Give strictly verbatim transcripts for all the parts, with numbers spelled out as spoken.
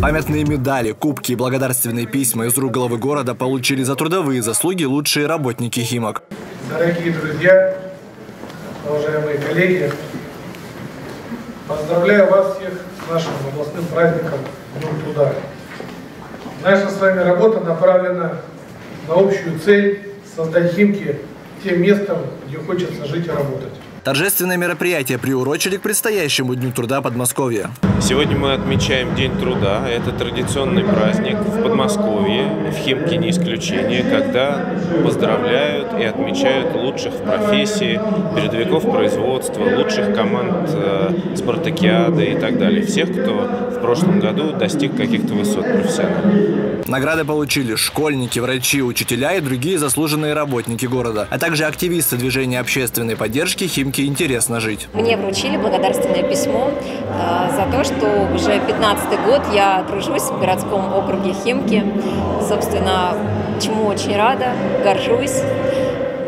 Памятные медали, кубки и благодарственные письма из рук главы города получили за трудовые заслуги лучшие работники Химок. Дорогие друзья, уважаемые коллеги, поздравляю вас всех с нашим областным праздником «Днем труда». Наша с вами работа направлена на общую цель создать Химки тем местом, где хочется жить и работать. Торжественное мероприятие приурочили к предстоящему Дню труда Подмосковья. Сегодня мы отмечаем День труда. Это традиционный праздник в Подмосковье, в Химке не исключение, когда поздравляют и отмечают лучших в профессии, передовиков производства, лучших команд э, спартакиады и так далее. Всех, кто в прошлом году достиг каких-то высот профессионально. Награды получили школьники, врачи, учителя и другие заслуженные работники города, а также активисты движения общественной поддержки «Химки интересно жить». Мне вручили благодарственное письмо э, за то, что уже пятнадцатый год я тружусь в городском округе Химки. Собственно, чему очень рада, горжусь.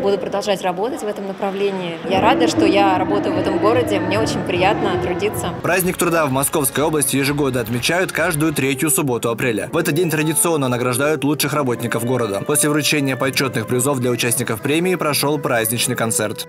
Буду продолжать работать в этом направлении. Я рада, что я работаю в этом городе. Мне очень приятно трудиться. Праздник труда в Московской области ежегодно отмечают каждую третью субботу апреля. В этот день традиционно награждают лучших работников города. После вручения почетных призов для участников премии прошел праздничный концерт.